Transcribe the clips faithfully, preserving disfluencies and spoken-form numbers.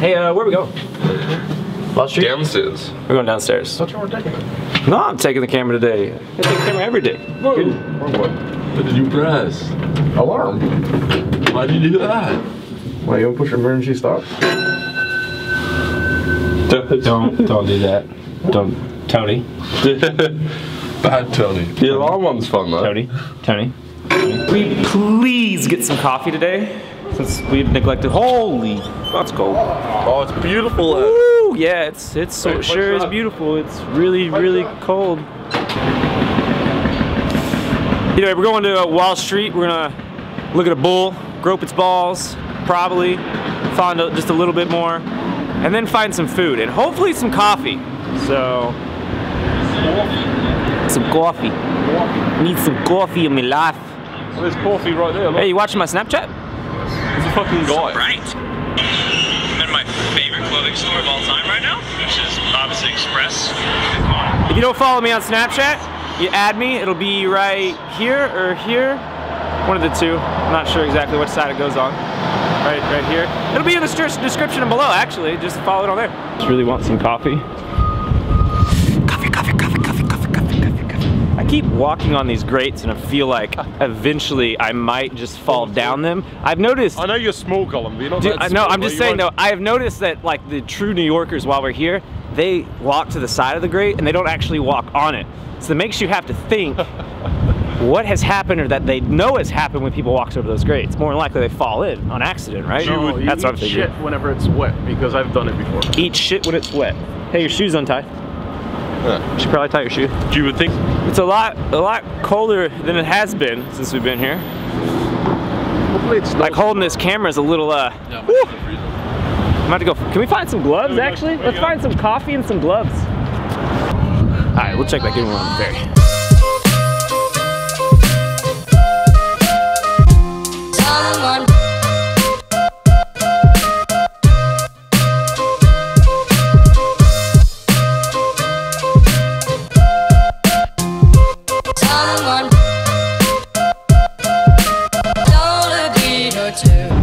Hey, uh, where are we going? Wall Street? Downstairs. We're going downstairs. Thought you weren't taking it. No, I'm taking the camera today. I take the camera every day. Whoa. Good. Or what? What did you press? Alarm. Why did you do that? Why you don't push emergency stop? Don't, don't, don't do that. Don't, Tony. Bad Tony. The alarm one's fun though. Tony, Tony. Can we please get some coffee today? Since we've neglected. Holy, that's cold. Oh, it's beautiful. Ooh, yeah, it's it's so Wait, sure is beautiful. It's really what's really that? cold. You know, we're going to uh, Wall Street. We're gonna look at a bull, grope its balls, probably find out just a little bit more, and then find some food and hopefully some coffee. So, some coffee. I need some coffee in my life. Well, there's coffee right there. Look. Hey, you watching my Snapchat? It's a fucking guy. Right. I'm in my favorite clothing store of all time right now, which is obviously Express. If you don't follow me on Snapchat, you add me. It'll be right here or here. One of the two. I'm not sure exactly which side it goes on. Right, right here. It'll be in the description below, actually. Just follow it on there. Just really want some coffee. Coffee, coffee, coffee, coffee, coffee, coffee, coffee, coffee. I keep walking on these grates and I feel like eventually I might just fall down them. I've noticed. I know you're small, Colin, but you're not dude, that small. No, I'm just saying though, no, I've noticed that like the true New Yorkers while we're here, they walk to the side of the grate and they don't actually walk on it. So it makes you have to think what has happened or that they know has happened when people walk over those grates. More than likely they fall in on accident, right? No, you That's eat what I'm thinking. shit whenever it's wet because I've done it before. Eat shit when it's wet. Hey, your shoe's untied. Yeah. You should probably tie your shoe. You would think it's a lot, a lot colder than it has been since we've been here. Hopefully it's like holding this camera is a little. Uh, yeah, I'm about to go. Can we find some gloves? Yeah, actually, let's go. find some coffee and some gloves. All right, we'll check back in on the ferry.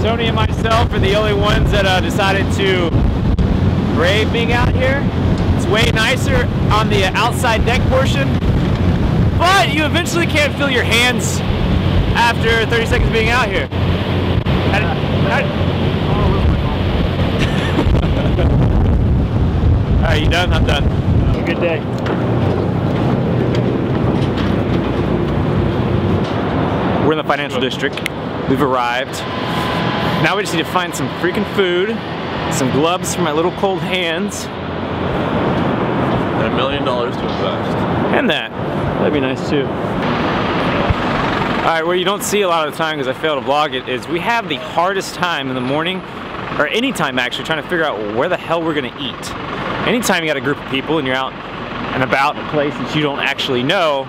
Tony and myself are the only ones that uh, decided to brave being out here. It's way nicer on the outside deck portion, but you eventually can't feel your hands after thirty seconds being out here. How did, how did... All right, you done? I'm done. Have a good day. We're in the financial district. We've arrived. Now we just need to find some freaking food, some gloves for my little cold hands. And a million dollars to invest. And that. That'd be nice too. Alright, where you don't see a lot of the time because I fail to vlog it is we have the hardest time in the morning, or any time actually, trying to figure out where the hell we're gonna eat. Anytime you got a group of people and you're out and about a place that you don't actually know,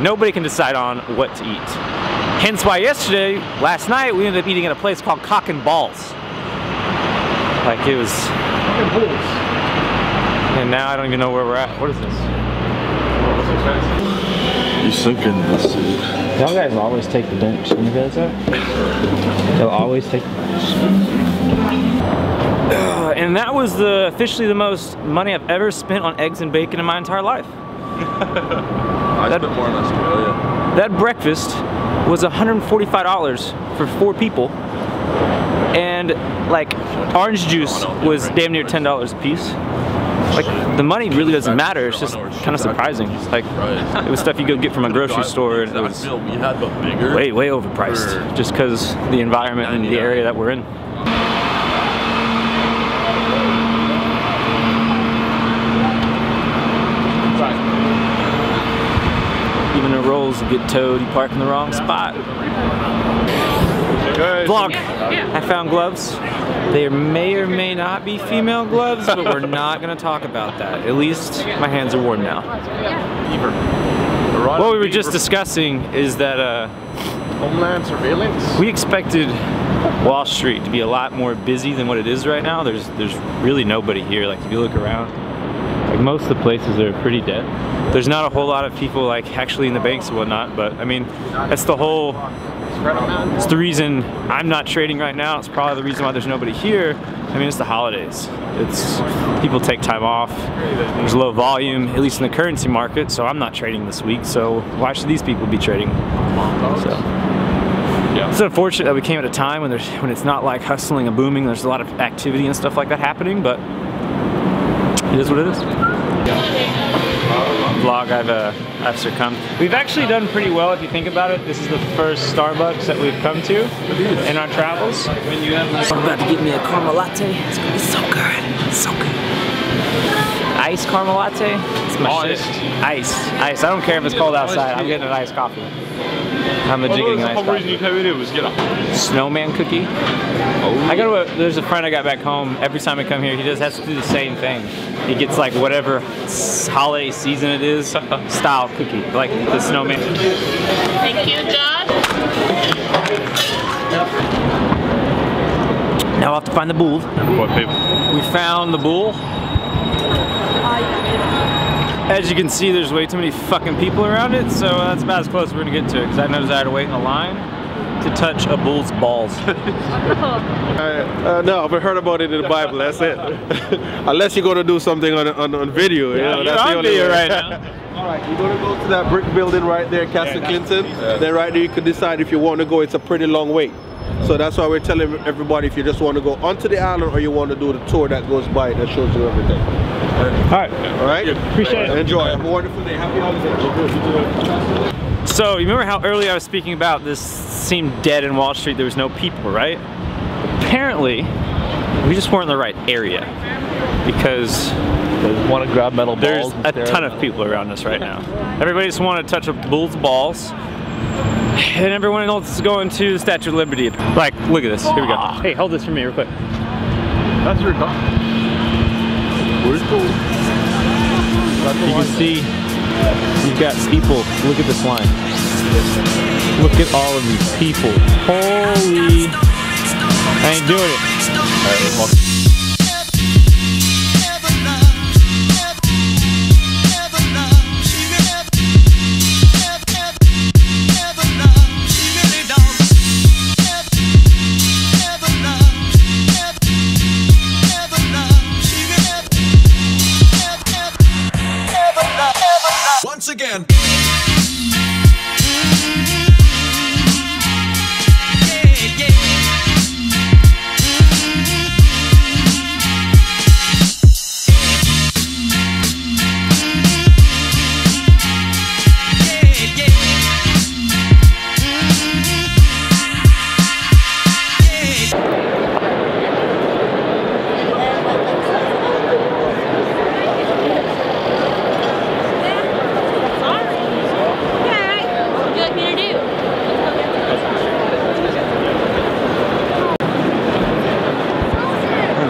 nobody can decide on what to eat. Hence why yesterday, last night, we ended up eating at a place called Cock and Balls. Like it was... Cock and Balls. And now I don't even know where we're at. What is this? You're sinking this suit. Y'all guys always take the bench. You guys out? They'll always take the bench. Uh, and that was the officially the most money I've ever spent on eggs and bacon in my entire life. I that, spent more in Australia. That breakfast was one hundred forty-five dollars for four people, and like orange juice was damn near ten dollars a piece. Like the money really doesn't matter, it's just kind of surprising. Like it was stuff you go get from a grocery store and it was way, way overpriced just because the environment and the area that we're in. Even the rolls you get towed, you park in the wrong spot. Good. Vlog! I found gloves. They may or may not be female gloves, but we're not going to talk about that. At least my hands are warm now. What we were just discussing is that uh, Homeland surveillance. We expected Wall Street to be a lot more busy than what it is right now. There's there's really nobody here. Like if you look around, like most of the places are pretty dead. There's not a whole lot of people like actually in the banks and whatnot, but I mean, that's the whole, it's the reason I'm not trading right now. It's probably the reason why there's nobody here I mean, it's the holidays. It's people take time off. There's low volume, at least in the currency market. So I'm not trading this week. So why should these people be trading? So yeah. It's unfortunate that we came at a time when there's when it's not like hustling and booming. There's a lot of activity and stuff like that happening, but it is what it is. Yeah. Vlog I've uh, I've succumbed. We've actually done pretty well if you think about it. This is the first Starbucks that we've come to in our travels. I'm about to get me a caramel latte. It's gonna be so good. It's so good. Iced caramel latte. It's my shit. Iced. Iced. I don't care if it's cold outside. I'm getting an iced coffee. I'm a jigging well, ice coffee. You came in, was get a snowman cookie. Oh. I got a, there's a friend I got back home. Every time I come here, he just has to do the same thing. He gets like whatever holiday season it is style cookie, like the snowman. Thank you, John. Now we'll have to find the bull. What people? We found the bull. As you can see, there's way too many fucking people around it, so that's about as close as we're gonna get to it, because I noticed I had to wait in a line to touch a bull's balls. I, uh, no, but heard about it in the Bible, that's it. Unless you're gonna do something on, on, on video, yeah, you know, that's the only way. Right now. Alright, you're gonna go to that brick building right there, Castle yeah, Clinton, yeah. Then right there you can decide if you want to go. It's a pretty long wait. So that's why we're telling everybody if you just want to go onto the island or you want to do the tour that goes by that shows you everything. Alright. Alright? Appreciate it. Enjoy. Have a wonderful day. Happy holidays. So, you remember how early I was speaking about this seemed dead in Wall Street, there was no people, right? Apparently, we just weren't in the right area because they want to grab metal balls. There's a ton of people around us right now. Everybody just want to touch a bull's balls. And everyone else is going to the Statue of Liberty. Like, look at this. Here we go. Hey, hold this for me real quick. That's your dog. Where's the... You can see you've got people. Look at this line. Look at all of these people. Holy... I ain't doing it. All right, well. Again.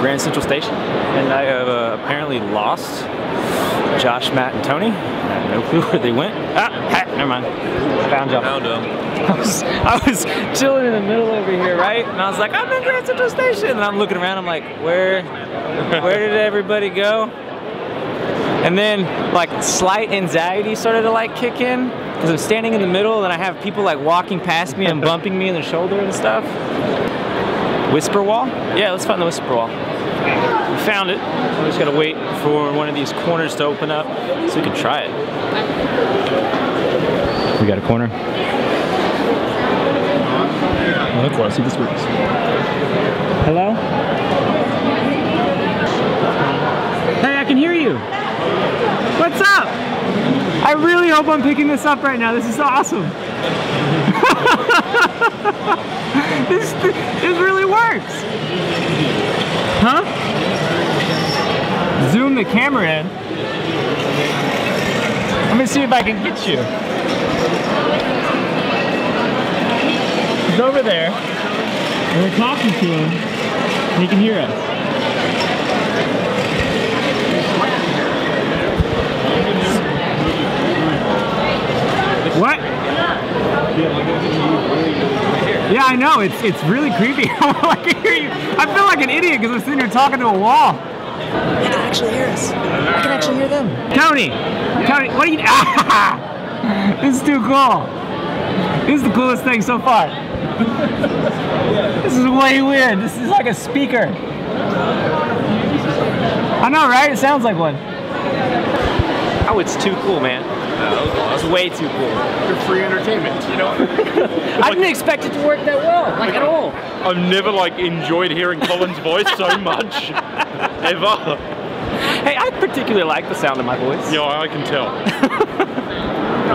Grand Central Station, and I have uh, apparently lost Josh, Matt, and Tony. I have no clue where they went. Ah, heck, never mind. Found y'all. Found them. I was, I was chilling in the middle over here, right? And I was like, I'm in Grand Central Station, and I'm looking around. I'm like, where, where did everybody go? And then, like, slight anxiety started to like kick in because I'm standing in the middle, and I have people like walking past me and bumping me in the shoulder and stuff. Whisper Wall? Yeah, let's find the Whisper Wall. We found it. We just gotta wait for one of these corners to open up so we can try it. We got a corner. Look, I see this works. Hello? Hey, I can hear you. What's up? I really hope I'm picking this up right now. This is awesome. This, this really works. Huh? Zoom the camera in. Let me see if I can get you. He's over there. And we're talking to him. And he can hear us. What? Yeah, I know. It's it's really creepy. I can hear you. I feel like an idiot because I'm sitting here talking to a wall. I can actually hear us. I can actually hear them. Tony, Tony, what are you? Ah, this is too cool. This is the coolest thing so far. This is way weird. This is like a speaker. I know, right? It sounds like one. Oh, it's too cool, man. No, it's way too cool. For free entertainment, you know? I like, didn't expect it to work that well, like at all. I've never like enjoyed hearing Colin's voice so much, ever. Hey, I particularly like the sound of my voice. Yeah, I can tell. Man,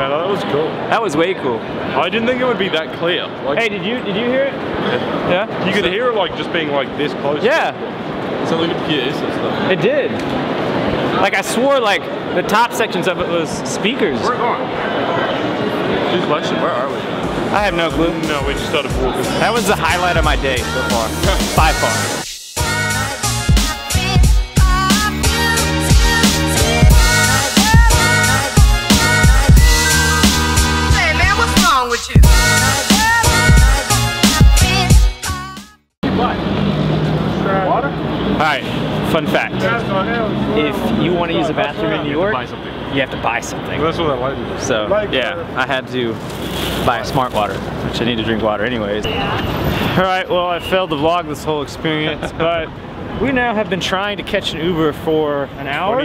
that was cool. That was way cool. I didn't think it would be that clear. Like, hey, did you did you hear it? Yeah. yeah? You could so, hear it like just being like this close. Yeah. So look at gears and stuff. It did. Like I swore, like the top sections of it was speakers. We're on. Dude, question, where are we? I have no clue. No, we just started walking. That was the highlight of my day so far, by far. Fun fact, if you want to use a bathroom in New York, you have to buy something. That's what I like. So, yeah, I had to buy a smart water, which I need to drink water anyways. Yeah. All right, well, I failed to vlog this whole experience, but we now have been trying to catch an Uber for an hour.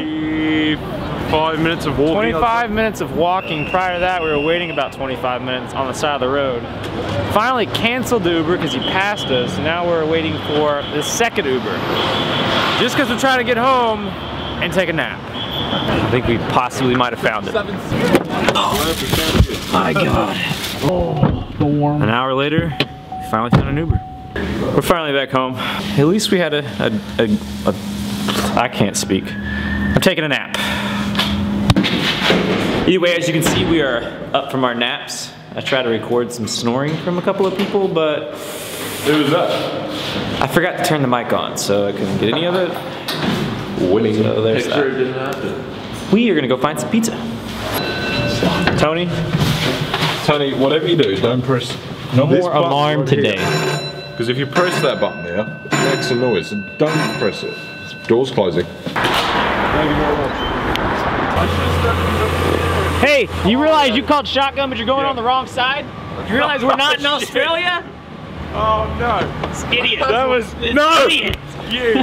twenty-five minutes of walking. twenty-five minutes of walking. Prior to that, we were waiting about twenty-five minutes on the side of the road. Finally canceled the Uber because he passed us. Now we're waiting for the second Uber. Just because we're trying to get home and take a nap. I think we possibly might have found it. Oh my god. Oh, the warm. An hour later, we finally found an Uber. We're finally back home. At least we had a, a, a, a I can't speak. I'm taking a nap. Either way, as you can see, we are up from our naps. I tried to record some snoring from a couple of people, but it was up. I forgot to turn the mic on, so I couldn't get any of it. Winning. So there's that. We are gonna go find some pizza. Tony? Tony, whatever you do, don't press no more alarm today. Because if you press that button there, it makes a noise. So don't press it. Door's closing. Thank you very much. Hey, you realize you called shotgun, but you're going yeah. on the wrong side? You realize we're not in Australia? Oh no! It's idiot. That was it's no. Idiot. You. I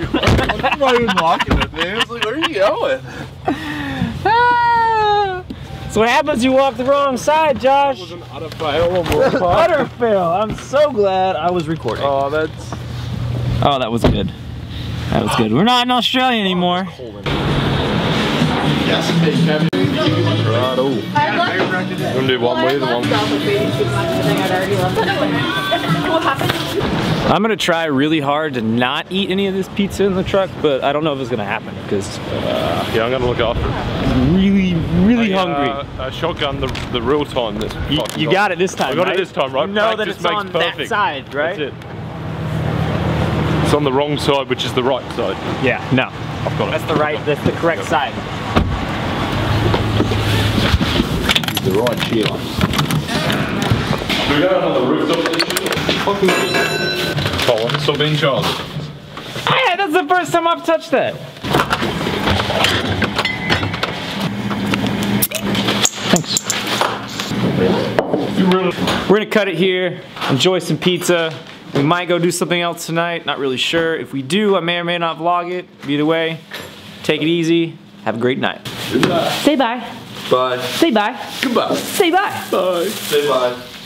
wasn't liking it, man. I was like, where are you going? Ah. So what happens? You walk the wrong side, Josh. That was an utter fail. Utter fail. I'm so glad I was recording. Oh, that's. Oh, that was good. That was good. We're not in Australia anymore. Yes. Right, ooh. I'm gonna do one way, the one. I'm gonna try really hard to not eat any of this pizza in the truck, but I don't know if it's gonna happen because uh, yeah, I'm gonna look after it. Really, really I, hungry. Uh, I shotgun the the real time. This you, you got it this time. I got right? it this time, right? You know Practice that it's makes on perfect. That side, right? That's it. It's on the wrong side, which is the right side. Yeah, no, I've got it. That's the right. That's the correct yeah. side. The right cheer. We go on the rooftop fucking Colin, stop being charged. Hey, that's the first time I've touched that. Thanks. We're gonna cut it here, enjoy some pizza. We might go do something else tonight, not really sure. If we do, I may or may not vlog it. Either way, take it easy. Have a great night. Say bye. Bye. Say bye. Goodbye. Say bye. Bye. Say bye.